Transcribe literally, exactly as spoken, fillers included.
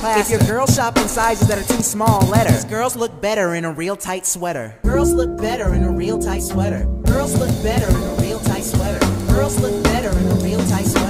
Plastic. If your girl shopping sizes that are too small, let her. 'Cause girls look better in a real tight sweater. Girls look better in a real tight sweater. Girls look better in a real tight sweater. Girls look better in a real tight sweater.